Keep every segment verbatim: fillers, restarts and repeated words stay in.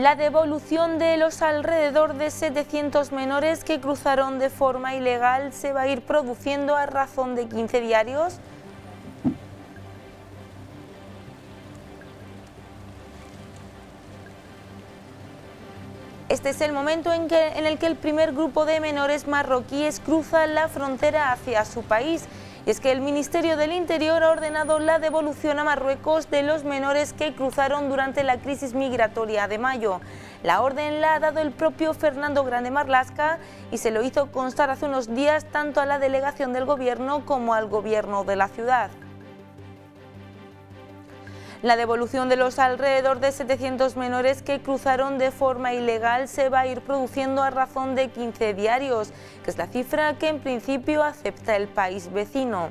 la devolución de los alrededor de setecientos menores que cruzaron de forma ilegal se va a ir produciendo a razón de quince diarios. Este es el momento en, que, en el que el primer grupo de menores marroquíes cruza la frontera hacia su país. Y es que el Ministerio del Interior ha ordenado la devolución a Marruecos de los menores que cruzaron durante la crisis migratoria de mayo. La orden la ha dado el propio Fernando Grande-Marlaska y se lo hizo constar hace unos días tanto a la delegación del Gobierno como al Gobierno de la ciudad. La devolución de los alrededor de setecientos menores que cruzaron de forma ilegal se va a ir produciendo a razón de quince diarios, que es la cifra que en principio acepta el país vecino.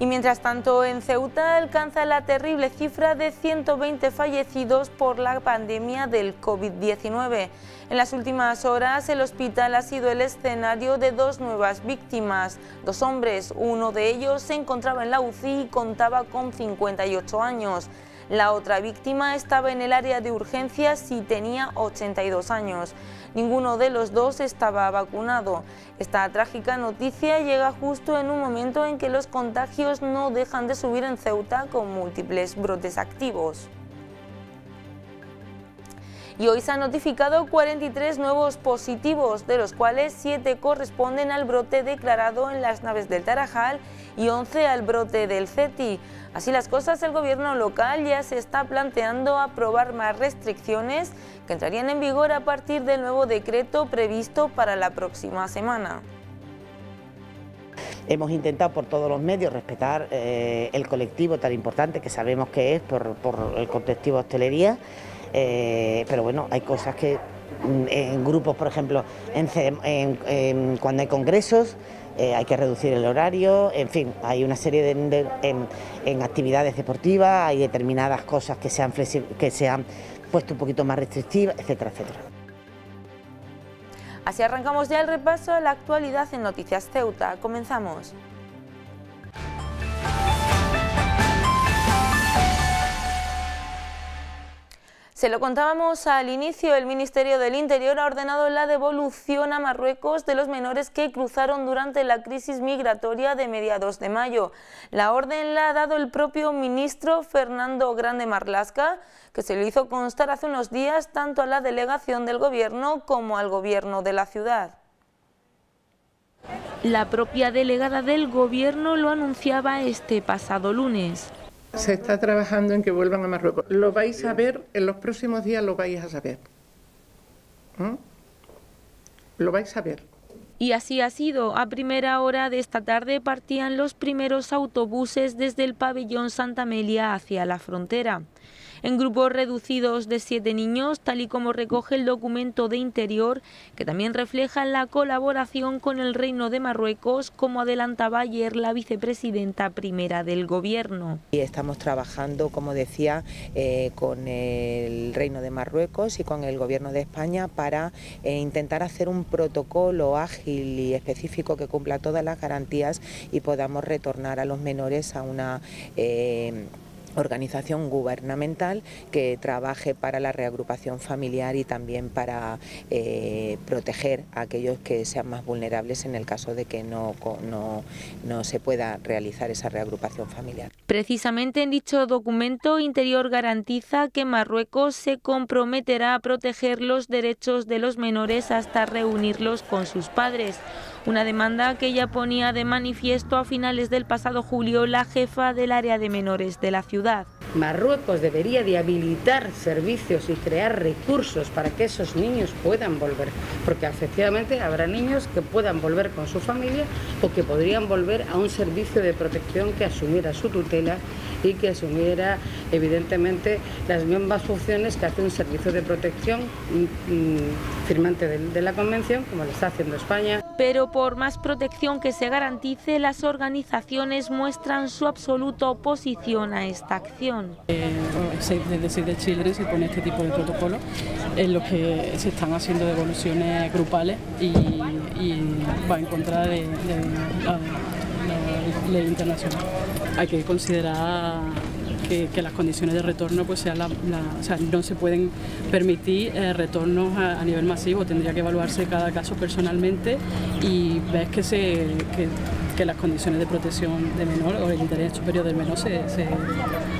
Y mientras tanto, en Ceuta alcanza la terrible cifra de ciento veinte fallecidos por la pandemia del COVID diecinueve. En las últimas horas, el hospital ha sido el escenario de dos nuevas víctimas. Dos hombres, uno de ellos se encontraba en la U C I y contaba con cincuenta y ocho años. La otra víctima estaba en el área de urgencias y tenía ochenta y dos años. Ninguno de los dos estaba vacunado. Esta trágica noticia llega justo en un momento en que los contagios no dejan de subir en Ceuta con múltiples brotes activos. Y hoy se han notificado cuarenta y tres nuevos positivos, de los cuales siete corresponden al brote declarado en las naves del Tarajal y once al brote del C E T I. Así las cosas, el gobierno local ya se está planteando aprobar más restricciones que entrarían en vigor a partir del nuevo decreto previsto para la próxima semana. Hemos intentado por todos los medios respetar eh, el colectivo tan importante que sabemos que es por, por el colectivo hostelería. Eh, pero bueno, hay cosas que en grupos, por ejemplo, en, en, en, cuando hay congresos eh, hay que reducir el horario, en fin, hay una serie de, de en, en actividades deportivas, hay determinadas cosas que se han, que se han puesto un poquito más restrictivas, etcétera, etcétera. Así arrancamos ya el repaso a la actualidad en Noticias Ceuta. Comenzamos. Se lo contábamos al inicio, el Ministerio del Interior ha ordenado la devolución a Marruecos de los menores que cruzaron durante la crisis migratoria de mediados de mayo. La orden la ha dado el propio ministro Fernando Grande-Marlaska, que se lo hizo constar hace unos días tanto a la delegación del Gobierno como al Gobierno de la ciudad. La propia delegada del Gobierno lo anunciaba este pasado lunes. Se está trabajando en que vuelvan a Marruecos. Lo vais a ver, en los próximos días lo vais a saber. ¿Mm? Lo vais a ver. Y así ha sido. A primera hora de esta tarde partían los primeros autobuses desde el pabellón Santa Amelia hacia la frontera. En grupos reducidos de siete niños, tal y como recoge el documento de Interior, que también refleja la colaboración con el Reino de Marruecos, como adelantaba ayer la vicepresidenta primera del Gobierno. Y estamos trabajando, como decía, eh, con el Reino de Marruecos y con el Gobierno de España para eh, intentar hacer un protocolo ágil y específico que cumpla todas las garantías y podamos retornar a los menores a una Eh, organización gubernamental que trabaje para la reagrupación familiar y también para eh, proteger a aquellos que sean más vulnerables en el caso de que no, no, no se pueda realizar esa reagrupación familiar. Precisamente en dicho documento, Interior garantiza que Marruecos se comprometerá a proteger los derechos de los menores hasta reunirlos con sus padres. Una demanda que ya ponía de manifiesto a finales del pasado julio la jefa del área de menores de la ciudad. Marruecos debería de habilitar servicios y crear recursos para que esos niños puedan volver, porque efectivamente habrá niños que puedan volver con su familia o que podrían volver a un servicio de protección que asumiera su tutela y que asumiera evidentemente las mismas funciones que hace un servicio de protección firmante de la Convención, como lo está haciendo España. Pero por más protección que se garantice, las organizaciones muestran su absoluta oposición a esta acción. Eh, desde Save the Children se pone este tipo de protocolo en los que se están haciendo devoluciones grupales y, y va en contra de, de, de la, la ley internacional. Hay que considerar que, que las condiciones de retorno pues sea la, la, o sea, no se pueden permitir eh, retornos a, a nivel masivo. Tendría que evaluarse cada caso personalmente y ves que se que, que las condiciones de protección de menor o el interés superior del menor se, se,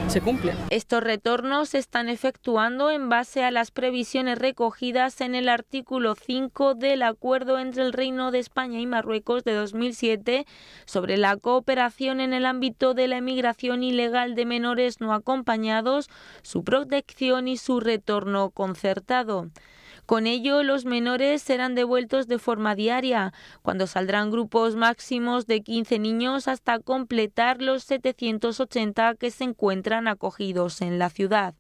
se cumplen. Estos retornos se están efectuando en base a las previsiones recogidas en el artículo cinco del Acuerdo entre el Reino de España y Marruecos de dos mil siete sobre la cooperación en el ámbito de la emigración ilegal de menores no acompañados, su protección y su retorno concertado. Con ello, los menores serán devueltos de forma diaria, cuando saldrán grupos máximos de quince niños hasta completar los setecientos ochenta que se encuentran acogidos en la ciudad.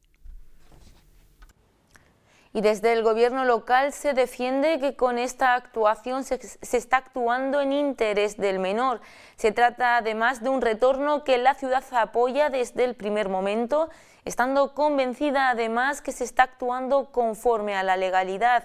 Y desde el gobierno local se defiende que con esta actuación se, se está actuando en interés del menor. Se trata además de un retorno que la ciudad apoya desde el primer momento, estando convencida además que se está actuando conforme a la legalidad.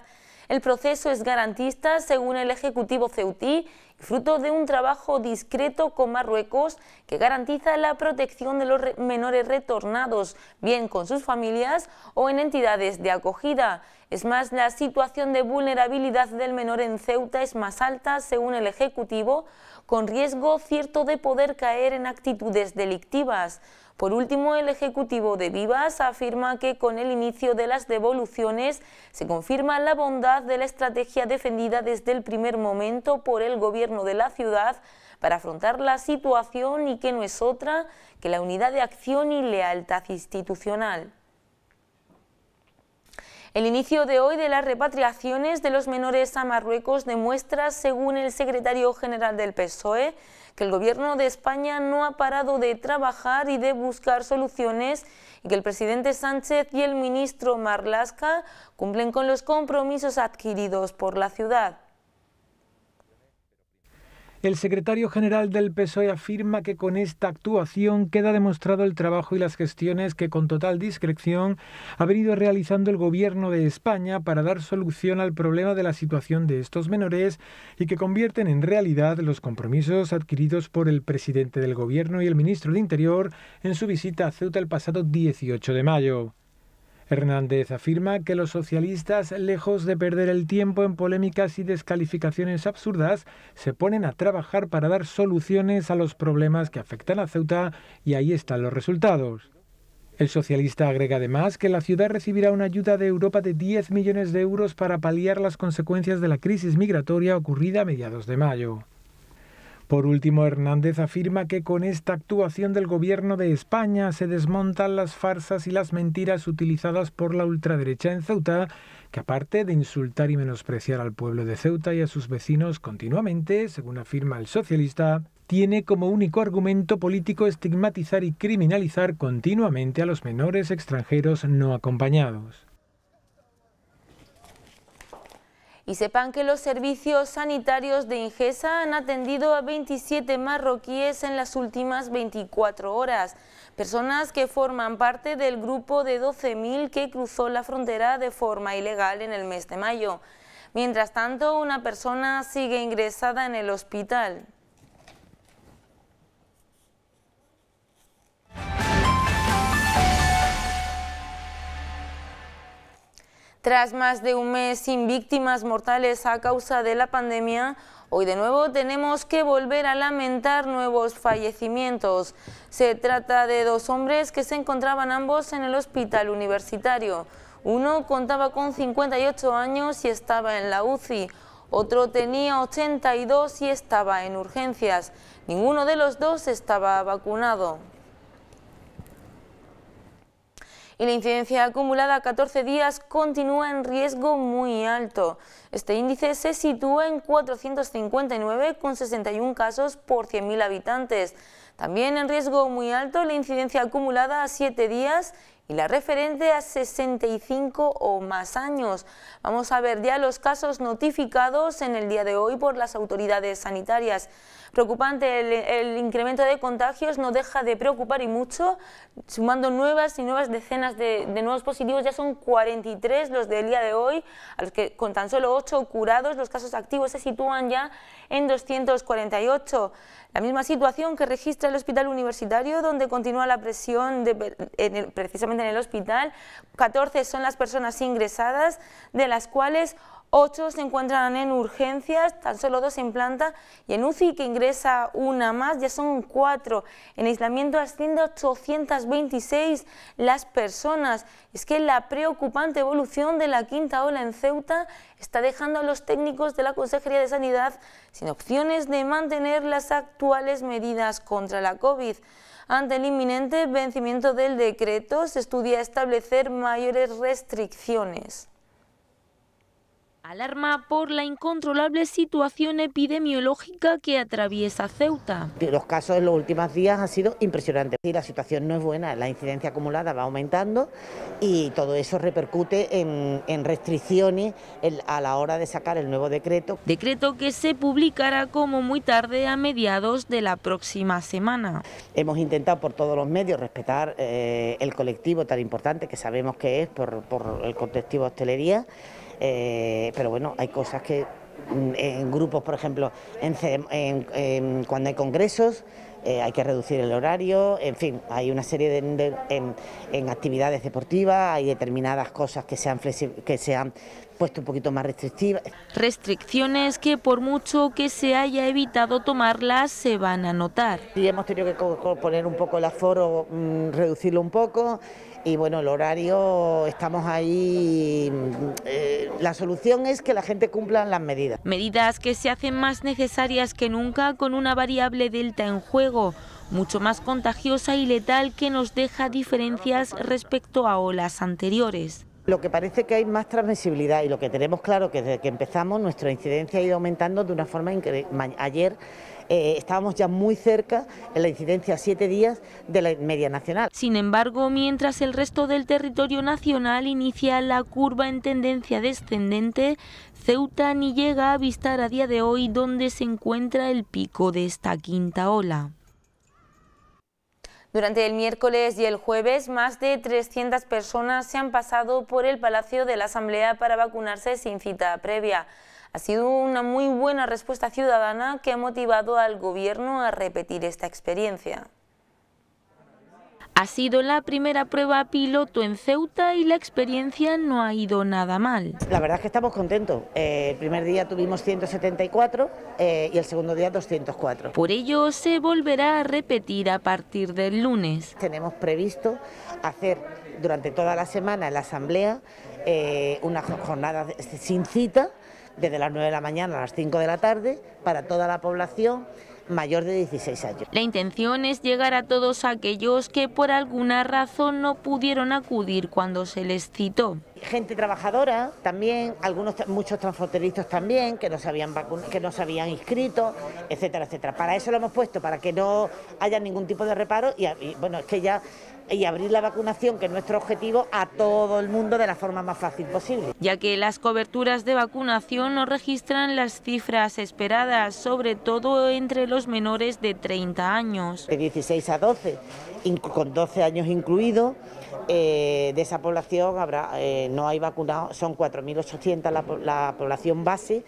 El proceso es garantista, según el Ejecutivo ceutí, fruto de un trabajo discreto con Marruecos que garantiza la protección de los re- menores retornados, bien con sus familias o en entidades de acogida. Es más, la situación de vulnerabilidad del menor en Ceuta es más alta, según el Ejecutivo, con riesgo cierto de poder caer en actitudes delictivas. Por último, el Ejecutivo de Vivas afirma que con el inicio de las devoluciones se confirma la bondad de la estrategia defendida desde el primer momento por el Gobierno de la ciudad para afrontar la situación y que no es otra que la unidad de acción y lealtad institucional. El inicio de hoy de las repatriaciones de los menores a Marruecos demuestra, según el secretario general del P S O E, que el Gobierno de España no ha parado de trabajar y de buscar soluciones y que el presidente Sánchez y el ministro Marlaska cumplen con los compromisos adquiridos por la ciudad. El secretario general del P S O E afirma que con esta actuación queda demostrado el trabajo y las gestiones que con total discreción ha venido realizando el Gobierno de España para dar solución al problema de la situación de estos menores y que convierten en realidad los compromisos adquiridos por el presidente del Gobierno y el ministro de Interior en su visita a Ceuta el pasado dieciocho de mayo. Hernández afirma que los socialistas, lejos de perder el tiempo en polémicas y descalificaciones absurdas, se ponen a trabajar para dar soluciones a los problemas que afectan a Ceuta y ahí están los resultados. El socialista agrega además que la ciudad recibirá una ayuda de Europa de diez millones de euros para paliar las consecuencias de la crisis migratoria ocurrida a mediados de mayo. Por último, Hernández afirma que con esta actuación del Gobierno de España se desmontan las farsas y las mentiras utilizadas por la ultraderecha en Ceuta, que aparte de insultar y menospreciar al pueblo de Ceuta y a sus vecinos continuamente, según afirma el socialista, tiene como único argumento político estigmatizar y criminalizar continuamente a los menores extranjeros no acompañados. Y sepan que los servicios sanitarios de Ingesa han atendido a veintisiete marroquíes en las últimas veinticuatro horas, personas que forman parte del grupo de doce mil que cruzó la frontera de forma ilegal en el mes de mayo. Mientras tanto, una persona sigue ingresada en el hospital. Tras más de un mes sin víctimas mortales a causa de la pandemia, hoy de nuevo tenemos que volver a lamentar nuevos fallecimientos. Se trata de dos hombres que se encontraban ambos en el hospital universitario. Uno contaba con cincuenta y ocho años y estaba en la U C I. Otro tenía ochenta y dos y estaba en urgencias. Ninguno de los dos estaba vacunado. Y la incidencia acumulada a catorce días continúa en riesgo muy alto. Este índice se sitúa en cuatrocientos cincuenta y nueve coma sesenta y uno casos por cien mil habitantes. También en riesgo muy alto la incidencia acumulada a siete días y la referente a sesenta y cinco o más años. Vamos a ver ya los casos notificados en el día de hoy por las autoridades sanitarias. Preocupante, el, el incremento de contagios no deja de preocupar y mucho, sumando nuevas y nuevas decenas de, de nuevos positivos. Ya son cuarenta y tres los del día de hoy, a los que con tan solo ocho curados los casos activos se sitúan ya en doscientos cuarenta y ocho. La misma situación que registra el Hospital Universitario, donde continúa la presión de, en el, precisamente en el hospital. catorce son las personas ingresadas, de las cuales ocho se encuentran en urgencias, tan solo dos en planta y en U C I, que ingresa una más, ya son cuatro. En aislamiento asciende a ochocientas veintiséis las personas. Es que la preocupante evolución de la quinta ola en Ceuta está dejando a los técnicos de la Consejería de Sanidad sin opciones de mantener las actuales medidas contra la COVID. Ante el inminente vencimiento del decreto, se estudia establecer mayores restricciones. Alarma por la incontrolable situación epidemiológica que atraviesa Ceuta. Los casos en los últimos días han sido impresionantes. La situación no es buena, la incidencia acumulada va aumentando y todo eso repercute en, en restricciones a la hora de sacar el nuevo decreto. Decreto que se publicará como muy tarde a mediados de la próxima semana. Hemos intentado por todos los medios respetar eh, el colectivo tan importante que sabemos que es por, por el colectivo de hostelería. Eh, pero bueno, hay cosas que en grupos, por ejemplo, en, en, en, cuando hay congresos, eh, hay que reducir el horario, en fin, hay una serie de, de en, en actividades deportivas, hay determinadas cosas que se han, que se han puesto un poquito más restrictivas. Restricciones que por mucho que se haya evitado tomarlas, se van a notar. Sí, hemos tenido que poner un poco el aforo, mmm, reducirlo un poco. Y bueno, el horario, estamos ahí. Eh, la solución es que la gente cumpla las medidas. Medidas que se hacen más necesarias que nunca con una variable delta en juego, mucho más contagiosa y letal, que nos deja diferencias respecto a olas anteriores. Lo que parece que hay más transmisibilidad y lo que tenemos claro que desde que empezamos nuestra incidencia ha ido aumentando de una forma increíble. Ayer eh, estábamos ya muy cerca en la incidencia a siete días de la media nacional. Sin embargo, mientras el resto del territorio nacional inicia la curva en tendencia descendente, Ceuta ni llega a avistar a día de hoy dónde se encuentra el pico de esta quinta ola. Durante el miércoles y el jueves, más de trescientas personas se han pasado por el Palacio de la Asamblea para vacunarse sin cita previa. Ha sido una muy buena respuesta ciudadana que ha motivado al Gobierno a repetir esta experiencia. Ha sido la primera prueba piloto en Ceuta y la experiencia no ha ido nada mal. La verdad es que estamos contentos. Eh, el primer día tuvimos ciento setenta y cuatro eh, y el segundo día doscientos cuatro. Por ello se volverá a repetir a partir del lunes. Tenemos previsto hacer durante toda la semana en la Asamblea eh, una jornada sin cita, desde las nueve de la mañana a las cinco de la tarde, para toda la población mayor de dieciséis años. La intención es llegar a todos aquellos que por alguna razón no pudieron acudir cuando se les citó. Gente trabajadora también, algunos, muchos transfronterizos también, que no se habían vacunado, que no se habían inscrito, etcétera, etcétera. Para eso lo hemos puesto, para que no haya ningún tipo de reparo y, y bueno, es que ya y abrir la vacunación, que es nuestro objetivo, a todo el mundo de la forma más fácil posible. Ya que las coberturas de vacunación no registran las cifras esperadas, sobre todo entre los menores de treinta años. De dieciséis a doce, con doce años incluidos, eh, de esa población habrá, eh, no hay vacunados, son cuatro mil ochocientos la, la población base,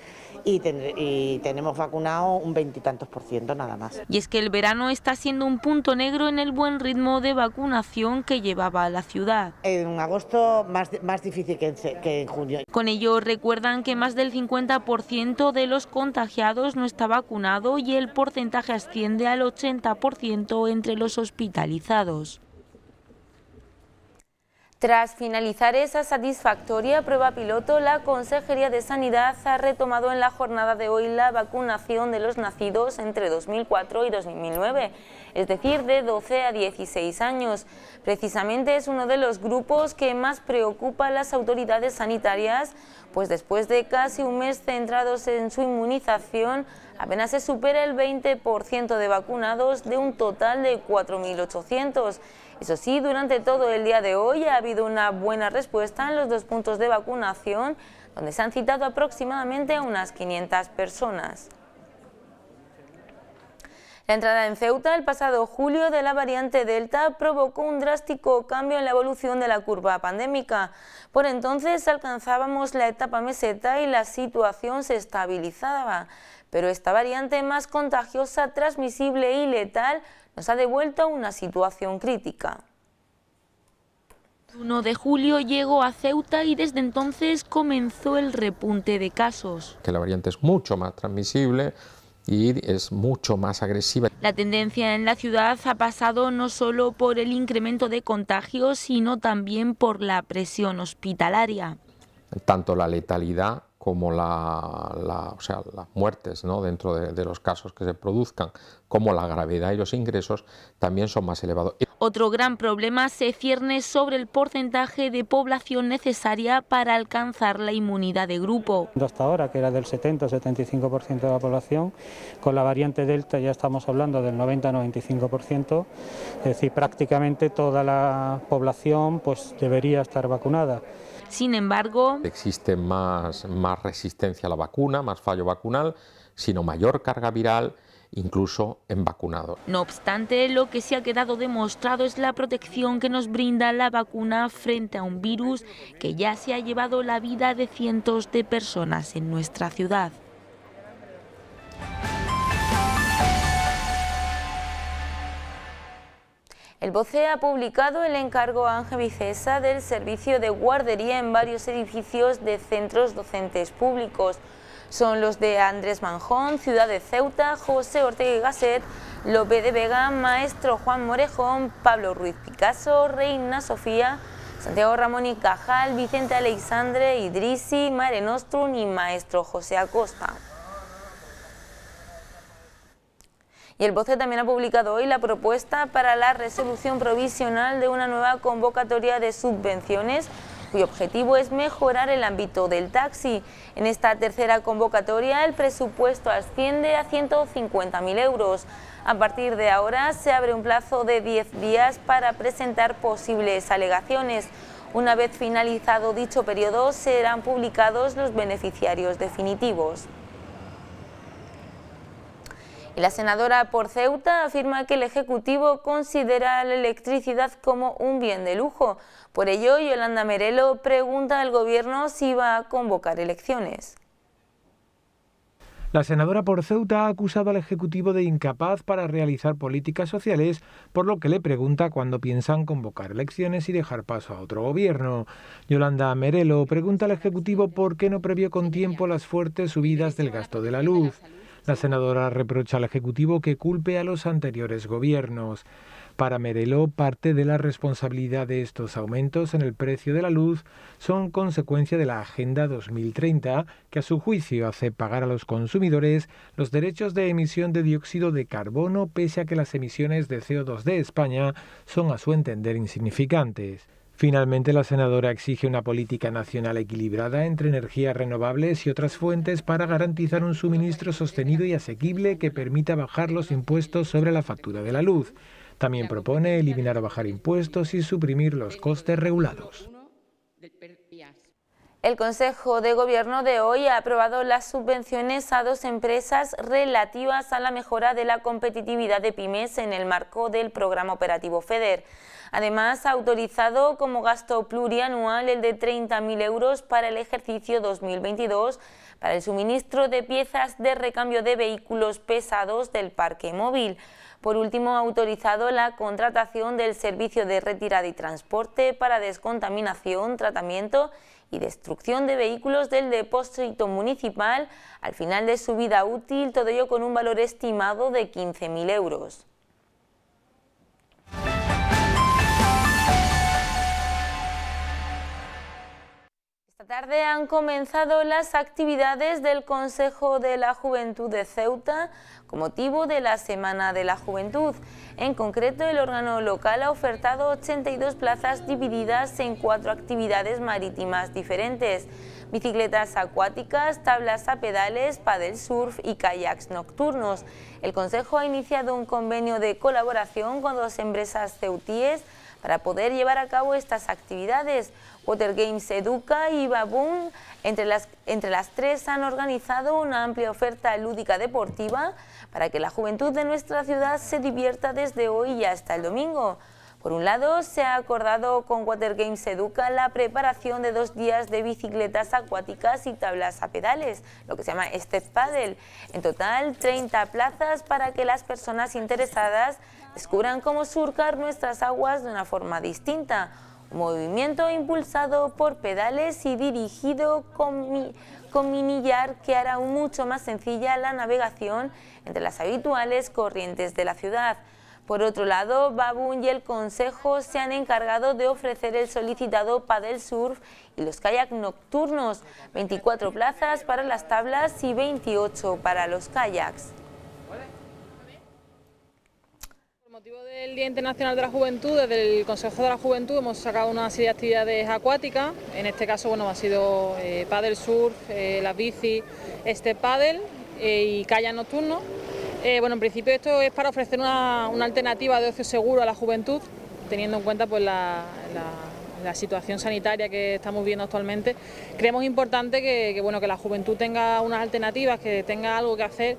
y, ten, y tenemos vacunado un veintitantos por ciento nada más. Y es que el verano está siendo un punto negro en el buen ritmo de vacunación que llevaba a la ciudad. En agosto más, más difícil que en, que en junio. Con ello recuerdan que más del cincuenta por ciento de los contagiados no está vacunado y el porcentaje asciende al ochenta por ciento entre los hospitalizados. Tras finalizar esa satisfactoria prueba piloto, la Consejería de Sanidad ha retomado en la jornada de hoy la vacunación de los nacidos entre dos mil cuatro y dos mil nueve, es decir, de doce a dieciséis años. Precisamente es uno de los grupos que más preocupa a las autoridades sanitarias, pues después de casi un mes centrados en su inmunización, apenas se supera el veinte por ciento de vacunados de un total de cuatro mil ochocientos. Eso sí, durante todo el día de hoy ha habido una buena respuesta en los dos puntos de vacunación, donde se han citado aproximadamente a unas quinientas personas. La entrada en Ceuta el pasado julio de la variante Delta provocó un drástico cambio en la evolución de la curva pandémica. Por entonces alcanzábamos la etapa meseta y la situación se estabilizaba, pero esta variante más contagiosa, transmisible y letal nos ha devuelto a una situación crítica. El primero de julio llegó a Ceuta y desde entonces comenzó el repunte de casos. Que la variante es mucho más transmisible y es mucho más agresiva. La tendencia en la ciudad ha pasado no solo por el incremento de contagios, sino también por la presión hospitalaria. Tanto la letalidad como la, la, o sea, las muertes, ¿no?, dentro de, de los casos que se produzcan, como la gravedad y los ingresos también son más elevados. Otro gran problema se cierne sobre el porcentaje de población necesaria para alcanzar la inmunidad de grupo. Hasta ahora, que era del setenta a setenta y cinco por ciento de la población, con la variante Delta ya estamos hablando del noventa a noventa y cinco por ciento, es decir, prácticamente toda la población pues debería estar vacunada. Sin embargo, existe más, más resistencia a la vacuna, más fallo vacunal, sino mayor carga viral, incluso en vacunados. No obstante, lo que se ha quedado demostrado es la protección que nos brinda la vacuna frente a un virus que ya se ha llevado la vida de cientos de personas en nuestra ciudad. El BOCE ha publicado el encargo a Ángel Vicesa del servicio de guardería en varios edificios de centros docentes públicos. Son los de Andrés Manjón, Ciudad de Ceuta, José Ortega y Gasset, López de Vega, Maestro Juan Morejón, Pablo Ruiz Picasso, Reina Sofía, Santiago Ramón y Cajal, Vicente Alexandre, Idrisi, Mare Nostrum y Maestro José Acosta. Y el BOCE también ha publicado hoy la propuesta para la resolución provisional de una nueva convocatoria de subvenciones, cuyo objetivo es mejorar el ámbito del taxi. En esta tercera convocatoria el presupuesto asciende a ciento cincuenta mil euros. A partir de ahora se abre un plazo de diez días para presentar posibles alegaciones. Una vez finalizado dicho periodo serán publicados los beneficiarios definitivos. La senadora por Ceuta afirma que el Ejecutivo considera la electricidad como un bien de lujo. Por ello, Yolanda Merelo pregunta al Gobierno si va a convocar elecciones. La senadora por Ceuta ha acusado al Ejecutivo de incapaz para realizar políticas sociales, por lo que le pregunta cuándo piensan convocar elecciones y dejar paso a otro gobierno. Yolanda Merelo pregunta al Ejecutivo por qué no previó con tiempo las fuertes subidas del gasto de la luz. La senadora reprocha al Ejecutivo que culpe a los anteriores gobiernos. Para Merelo, parte de la responsabilidad de estos aumentos en el precio de la luz son consecuencia de la Agenda dos mil treinta, que a su juicio hace pagar a los consumidores los derechos de emisión de dióxido de carbono, pese a que las emisiones de C O dos de España son a su entender insignificantes. Finalmente, la senadora exige una política nacional equilibrada entre energías renovables y otras fuentes para garantizar un suministro sostenido y asequible que permita bajar los impuestos sobre la factura de la luz. También propone eliminar o bajar impuestos y suprimir los costes regulados. El Consejo de Gobierno de hoy ha aprobado las subvenciones a dos empresas relativas a la mejora de la competitividad de pymes en el marco del programa operativo FEDER. Además, ha autorizado como gasto plurianual el de treinta mil euros para el ejercicio dos mil veintidós para el suministro de piezas de recambio de vehículos pesados del parque móvil. Por último, ha autorizado la contratación del servicio de retirada y transporte para descontaminación, tratamiento y destrucción de vehículos del depósito municipal al final de su vida útil, todo ello con un valor estimado de quince mil euros. Esta tarde han comenzado las actividades del Consejo de la Juventud de Ceuta con motivo de la Semana de la Juventud. En concreto, el órgano local ha ofertado ochenta y dos plazas divididas en cuatro actividades marítimas diferentes: bicicletas acuáticas, tablas a pedales, pádel surf y kayaks nocturnos. El Consejo ha iniciado un convenio de colaboración con dos empresas ceutíes para poder llevar a cabo estas actividades. Water Games Educa y Baboon, entre las, entre las tres, han organizado una amplia oferta lúdica deportiva para que la juventud de nuestra ciudad se divierta desde hoy y hasta el domingo. Por un lado, se ha acordado con Water Games Educa la preparación de dos días de bicicletas acuáticas y tablas a pedales, lo que se llama Step Paddle. En total, treinta plazas para que las personas interesadas descubran cómo surcar nuestras aguas de una forma distinta. Un movimiento impulsado por pedales y dirigido con, mi, con minillar que hará aún mucho más sencilla la navegación entre las habituales corrientes de la ciudad. Por otro lado, Baboon y el Consejo se han encargado de ofrecer el solicitado paddle surf y los kayak nocturnos, veinticuatro plazas para las tablas y veintiocho para los kayaks. Por motivo del Día Internacional de la Juventud, desde el Consejo de la Juventud hemos sacado una serie de actividades acuáticas. En este caso, bueno, ha sido eh, paddle surf, eh, las bicis, este paddle eh, y kayak nocturno. Eh, bueno, en principio esto es para ofrecer una, una alternativa de ocio seguro a la juventud, teniendo en cuenta pues la, la, la situación sanitaria que estamos viviendo actualmente. Creemos importante que, que, bueno, que la juventud tenga unas alternativas, que tenga algo que hacer,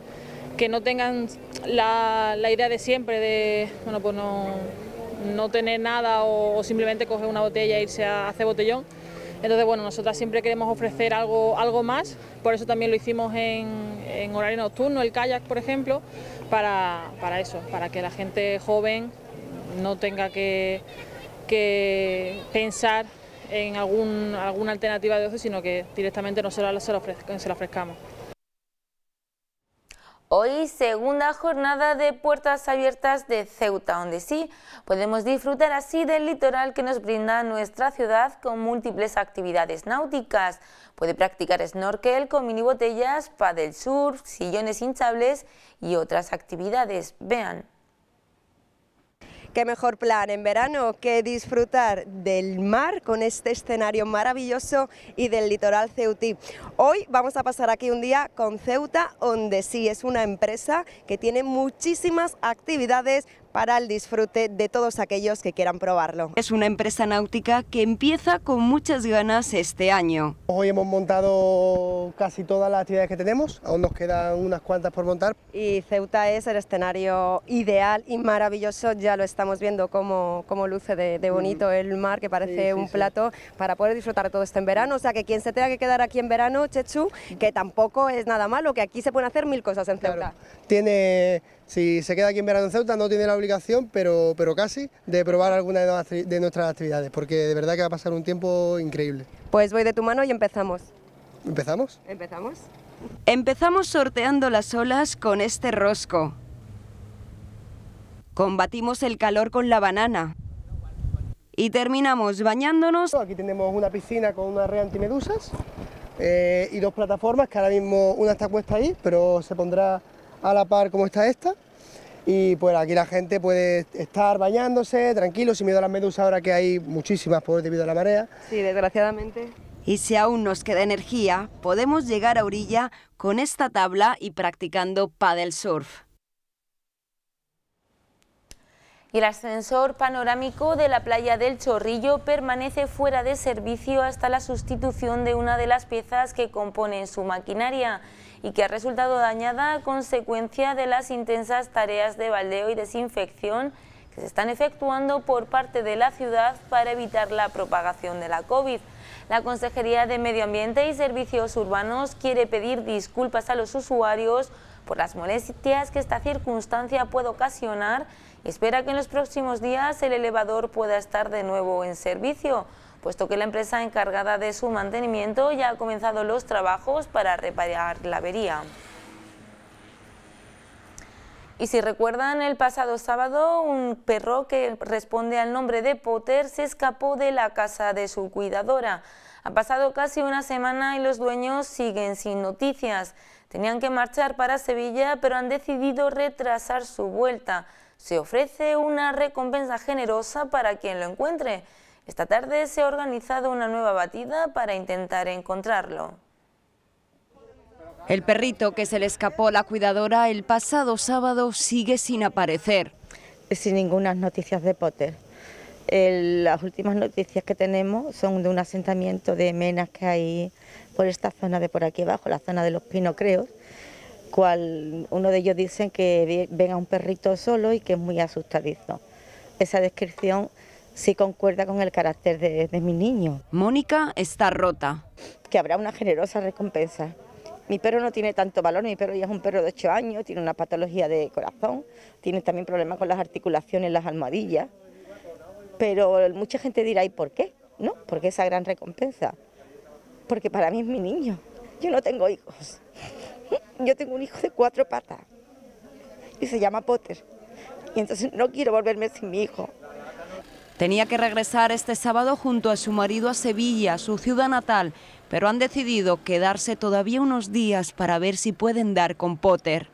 que no tengan la, la idea de siempre de bueno, pues no, no tener nada o, o simplemente coger una botella e irse a hacer botellón. Entonces, bueno, nosotras siempre queremos ofrecer algo, algo más, por eso también lo hicimos en, en horario nocturno, el kayak, por ejemplo, para, para eso, para que la gente joven no tenga que, que pensar en algún, alguna alternativa de ocio, sino que directamente nosotros se la ofrezc- ofrezcamos. Hoy, segunda jornada de Puertas Abiertas de Ceuta, donde sí podemos disfrutar así del litoral que nos brinda nuestra ciudad con múltiples actividades náuticas. Puede practicar snorkel con mini botellas, paddle surf, sillones hinchables y otras actividades. Vean. Qué mejor plan en verano que disfrutar del mar con este escenario maravilloso y del litoral ceutí. Hoy vamos a pasar aquí un día con Ceuta Ondesí, es una empresa que tiene muchísimas actividades para el disfrute de todos aquellos que quieran probarlo. Es una empresa náutica que empieza con muchas ganas este año. Hoy hemos montado casi todas las actividades que tenemos, aún nos quedan unas cuantas por montar. Y Ceuta es el escenario ideal y maravilloso, ya lo estamos viendo cómo, cómo luce de, de bonito mm. el mar, que parece sí, sí, un plato sí. para poder disfrutar de todo esto en verano. O sea que quien se tenga que quedar aquí en verano, Chechu, que tampoco es nada malo, que aquí se pueden hacer mil cosas en Ceuta. Claro. Tiene... Si se queda aquí en verano en Ceuta no tiene la obligación, pero, pero casi, de probar alguna de nuestras actividades, porque de verdad que va a pasar un tiempo increíble. Pues voy de tu mano y empezamos. ¿Empezamos? Empezamos. Empezamos sorteando las olas con este rosco. Combatimos el calor con la banana. Y terminamos bañándonos. Aquí tenemos una piscina con una red antimedusas eh, y dos plataformas, que ahora mismo una está puesta ahí, pero se pondrá a la par como está esta, y pues aquí la gente puede estar bañándose tranquilo, sin miedo a las medusas, ahora que hay muchísimas por debido a la marea. Sí, desgraciadamente. Y si aún nos queda energía, podemos llegar a orilla con esta tabla y practicando paddle surf. Y el ascensor panorámico de la playa del Chorrillo permanece fuera de servicio hasta la sustitución de una de las piezas que componen su maquinaria y que ha resultado dañada a consecuencia de las intensas tareas de baldeo y desinfección que se están efectuando por parte de la ciudad para evitar la propagación de la COVID. La Consejería de Medio Ambiente y Servicios Urbanos quiere pedir disculpas a los usuarios por las molestias que esta circunstancia puede ocasionar y espera que en los próximos días el elevador pueda estar de nuevo en servicio, puesto que la empresa encargada de su mantenimiento ya ha comenzado los trabajos para reparar la avería. Y si recuerdan, el pasado sábado un perro que responde al nombre de Potter se escapó de la casa de su cuidadora. Ha pasado casi una semana y los dueños siguen sin noticias. Tenían que marchar para Sevilla, pero han decidido retrasar su vuelta. Se ofrece una recompensa generosa para quien lo encuentre. Esta tarde se ha organizado una nueva batida para intentar encontrarlo. El perrito que se le escapó a la cuidadora el pasado sábado sigue sin aparecer. Sin ninguna noticias de Potter. El, las últimas noticias que tenemos son de un asentamiento de menas que hay por esta zona de por aquí abajo, la zona de los pinocreos, cual uno de ellos dicen que ven a un perrito solo y que es muy asustadizo. Esa descripción sí concuerda con el carácter de, de mi niño. Mónica está rota. Que habrá una generosa recompensa. Mi perro no tiene tanto valor, mi perro ya es un perro de ocho años, tiene una patología de corazón, tiene también problemas con las articulaciones, las almohadillas. Pero mucha gente dirá, ¿y por qué? ¿No? ¿Por qué esa gran recompensa? Porque para mí es mi niño. Yo no tengo hijos. Yo tengo un hijo de cuatro patas y se llama Potter. Y entonces no quiero volverme sin mi hijo. Tenía que regresar este sábado junto a su marido a Sevilla, su ciudad natal, pero han decidido quedarse todavía unos días para ver si pueden dar con Potter.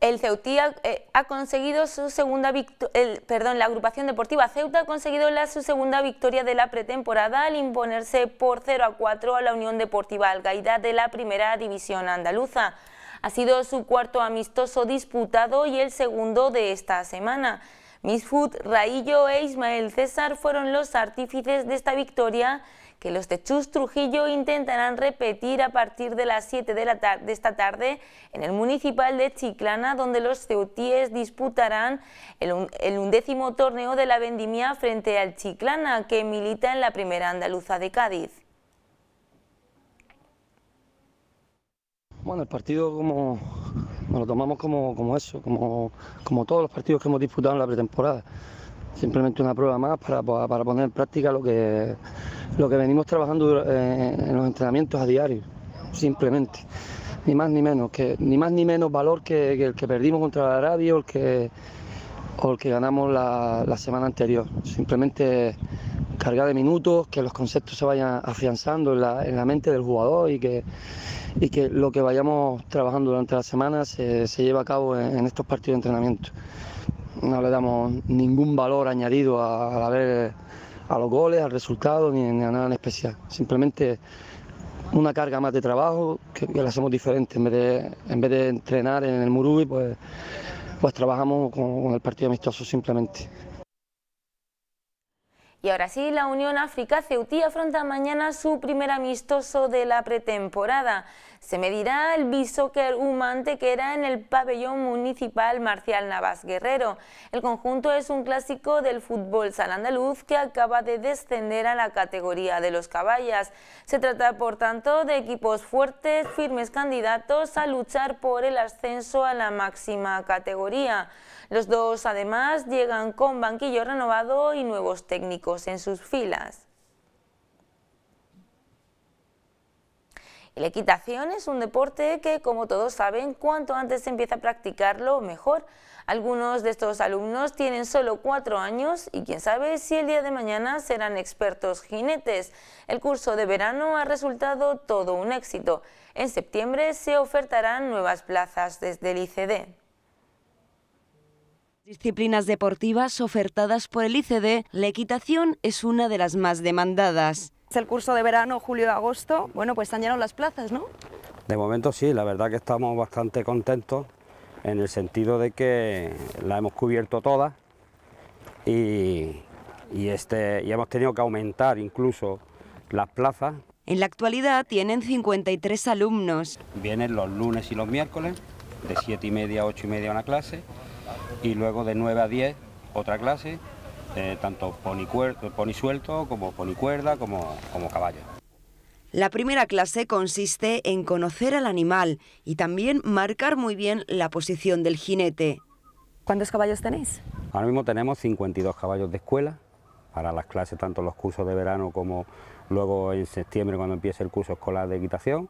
El Ceutí ha, eh, ha conseguido su segunda victoria, perdón, la agrupación deportiva Ceuta ha conseguido la, su segunda victoria de la pretemporada al imponerse por cero a cuatro a la Unión Deportiva Algaida de la Primera División Andaluza. Ha sido su cuarto amistoso disputado y el segundo de esta semana. Misfut, Raillo e Ismael César fueron los artífices de esta victoria que los de Chus Trujillo intentarán repetir a partir de las siete de, la tar de esta tarde en el municipal de Chiclana, donde los ceutíes disputarán el, un el undécimo torneo de la vendimia frente al Chiclana, que milita en la Primera Andaluza de Cádiz. Bueno, el partido como nos lo tomamos como, como eso, como, como todos los partidos que hemos disputado en la pretemporada. Simplemente una prueba más para, para poner en práctica lo que, lo que venimos trabajando en los entrenamientos a diario, simplemente. Ni más ni menos, que, ni más ni menos valor que, que el que perdimos contra la Arabia o el que, o el que ganamos la, la semana anterior. Simplemente carga de minutos, que los conceptos se vayan afianzando en la, en la mente del jugador y que, y que lo que vayamos trabajando durante la semana se, se lleve a cabo en, en estos partidos de entrenamiento. No le damos ningún valor añadido a, a, ver, a los goles, al resultado, ni, ni a nada en especial. Simplemente una carga más de trabajo que, que la hacemos diferente. En vez de, en vez de entrenar en el Murubi, pues, pues trabajamos con, con el partido amistoso simplemente. Y ahora sí, la Unión África Ceutí afronta mañana su primer amistoso de la pretemporada. Se medirá el Bisóquer Humante, que era en el pabellón municipal Marcial Navas Guerrero. El conjunto es un clásico del fútbol salandandaluz que acaba de descender a la categoría de los caballas. Se trata, por tanto, de equipos fuertes, firmes candidatos a luchar por el ascenso a la máxima categoría. Los dos, además, llegan con banquillo renovado y nuevos técnicos en sus filas. Y la equitación es un deporte que, como todos saben, cuanto antes se empieza a practicarlo, mejor. Algunos de estos alumnos tienen solo cuatro años y quién sabe si el día de mañana serán expertos jinetes. El curso de verano ha resultado todo un éxito. En septiembre se ofertarán nuevas plazas desde el I C D. Disciplinas deportivas ofertadas por el I C D, la equitación es una de las más demandadas. Es el curso de verano, julio-agosto, bueno, pues están llenas las plazas, ¿no? De momento sí, la verdad que estamos bastante contentos en el sentido de que la hemos cubierto todas y, y, este, y hemos tenido que aumentar incluso las plazas. En la actualidad tienen cincuenta y tres alumnos. Vienen los lunes y los miércoles, de siete y media a ocho y media una clase, y luego de nueve a diez otra clase, eh, tanto pony, pony suelto como pony cuerda como, como caballo. La primera clase consiste en conocer al animal y también marcar muy bien la posición del jinete. ¿Cuántos caballos tenéis? Ahora mismo tenemos cincuenta y dos caballos de escuela para las clases, tanto los cursos de verano como luego en septiembre cuando empiece el curso escolar de equitación,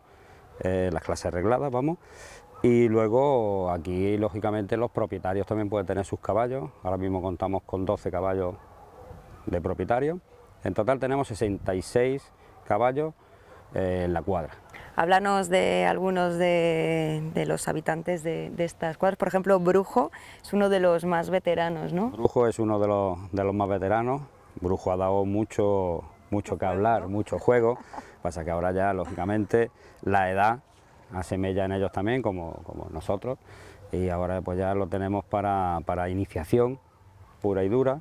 eh, las clases arregladas, vamos. Y luego aquí, lógicamente, los propietarios también pueden tener sus caballos. Ahora mismo contamos con doce caballos de propietario. En total tenemos sesenta y seis caballos eh, en la cuadra. Háblanos de algunos de, de los habitantes de, de estas cuadras. Por ejemplo, Brujo es uno de los más veteranos, ¿no? Brujo es uno de los, de los más veteranos. Brujo ha dado mucho, mucho que hablar, mucho juego. Pasa que ahora ya, lógicamente, la edad hace mella en ellos también, como, como nosotros, y ahora pues ya lo tenemos para, para iniciación pura y dura.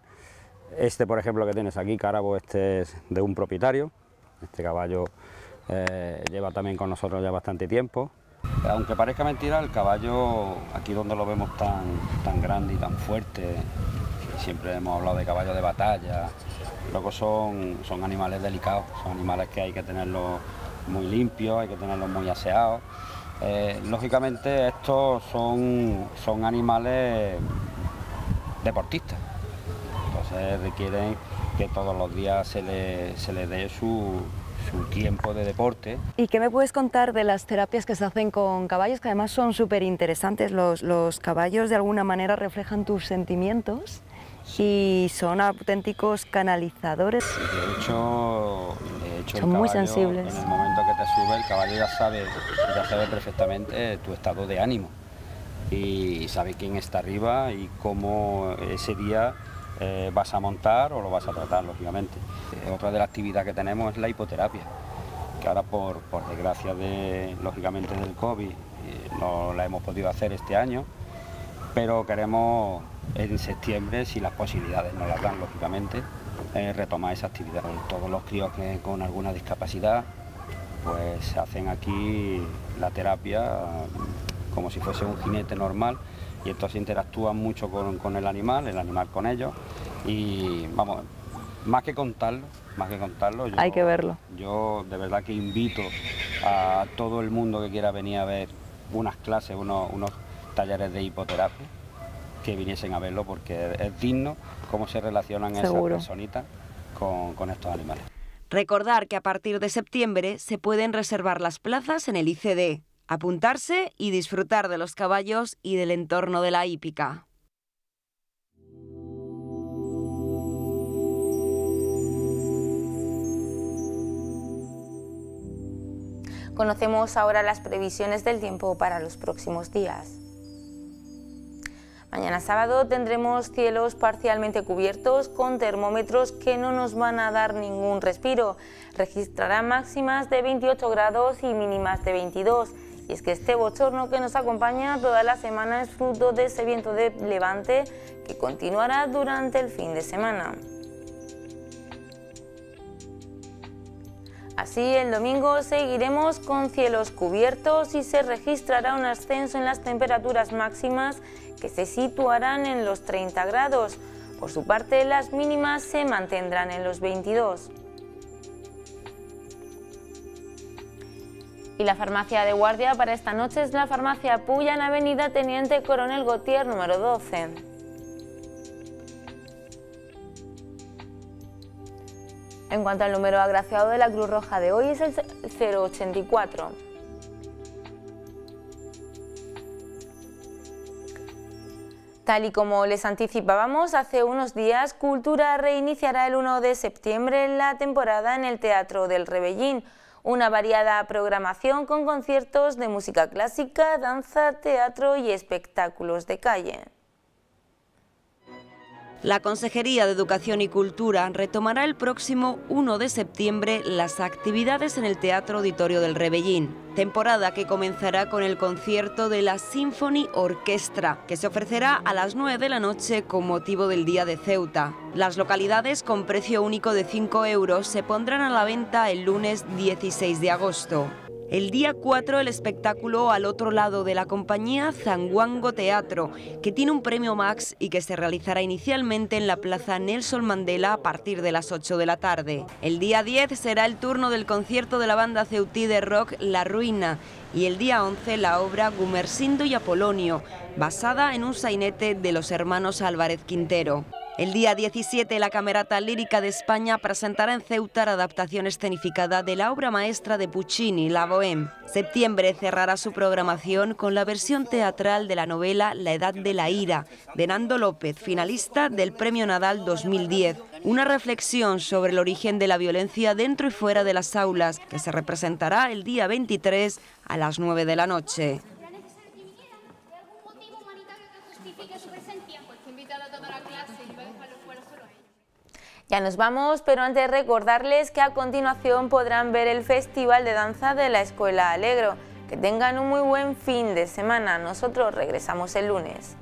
Este, por ejemplo, que tienes aquí, Carabo, este es de un propietario. Este caballo eh, lleva también con nosotros ya bastante tiempo. Aunque parezca mentira, el caballo, aquí donde lo vemos tan, tan grande y tan fuerte, siempre hemos hablado de caballos de batalla, luego son, son animales delicados, son animales que hay que tenerlos muy limpios, hay que tenerlos muy aseados. Eh, lógicamente estos son, son animales deportistas, entonces requieren que todos los días se les se les dé su... su tiempo de deporte. ¿Y qué me puedes contar de las terapias que se hacen con caballos, que además son súper interesantes? Los, los caballos de alguna manera reflejan tus sentimientos y son auténticos canalizadores. De hecho, de hecho son muy sensibles. En el momento que te sube, el caballo ya sabe, ya sabe perfectamente tu estado de ánimo y sabe quién está arriba y cómo ese día Eh, vas a montar o lo vas a tratar, lógicamente. Eh, otra de las actividades que tenemos es la hipoterapia, que ahora por, por desgracia de, lógicamente del COVID eh, no la hemos podido hacer este año, pero queremos en septiembre, si las posibilidades nos las dan, lógicamente, eh, retomar esa actividad. Todos los críos que con alguna discapacidad pues hacen aquí la terapia como si fuese un jinete normal, y estos interactúan mucho con, con el animal, el animal con ellos, y vamos, más que contarlo, más que contarlo... Yo, hay que verlo. Yo de verdad que invito a todo el mundo que quiera venir a ver unas clases, unos, unos talleres de hipoterapia, que viniesen a verlo, porque es digno cómo se relacionan Seguro. esas personitas con, con estos animales. Recordar que a partir de septiembre se pueden reservar las plazas en el I C D. Apuntarse y disfrutar de los caballos y del entorno de la hípica. Conocemos ahora las previsiones del tiempo para los próximos días. Mañana sábado tendremos cielos parcialmente cubiertos con termómetros que no nos van a dar ningún respiro. Registrará máximas de veintiocho grados y mínimas de veintidós. Y es que este bochorno que nos acompaña toda la semana es fruto de ese viento de levante que continuará durante el fin de semana. Así, el domingo seguiremos con cielos cubiertos y se registrará un ascenso en las temperaturas máximas que se situarán en los treinta grados. Por su parte, las mínimas se mantendrán en los veintidós. Y la farmacia de guardia para esta noche es la farmacia Puya en avenida Teniente Coronel Gautier número doce. En cuanto al número agraciado de la Cruz Roja de hoy es el cero ochenta y cuatro. Tal y como les anticipábamos hace unos días, Cultura reiniciará el uno de septiembre la temporada en el Teatro del Rebellín. Una variada programación con conciertos de música clásica, danza, teatro y espectáculos de calle. La Consejería de Educación y Cultura retomará el próximo uno de septiembre las actividades en el Teatro Auditorio del Rebellín, temporada que comenzará con el concierto de la Symphony Orchestra, que se ofrecerá a las nueve de la noche con motivo del Día de Ceuta. Las localidades con precio único de cinco euros se pondrán a la venta el lunes dieciséis de agosto. El día cuatro el espectáculo Al otro lado de la compañía Zanguango Teatro, que tiene un premio Max y que se realizará inicialmente en la plaza Nelson Mandela a partir de las ocho de la tarde. El día diez será el turno del concierto de la banda ceutí de rock La Ruina y el día once la obra Gumersindo y Apolonio, basada en un sainete de los hermanos Álvarez Quintero. El día diecisiete la Camerata Lírica de España presentará en Ceuta la adaptación escenificada de la obra maestra de Puccini, La Bohème. Septiembre cerrará su programación con la versión teatral de la novela La edad de la ira, de Nando López, finalista del Premio Nadal dos mil diez. Una reflexión sobre el origen de la violencia dentro y fuera de las aulas, que se representará el día veintitrés a las nueve de la noche. Ya nos vamos, pero antes recordarles que a continuación podrán ver el Festival de Danza de la Escuela Alegro. Que tengan un muy buen fin de semana. Nosotros regresamos el lunes.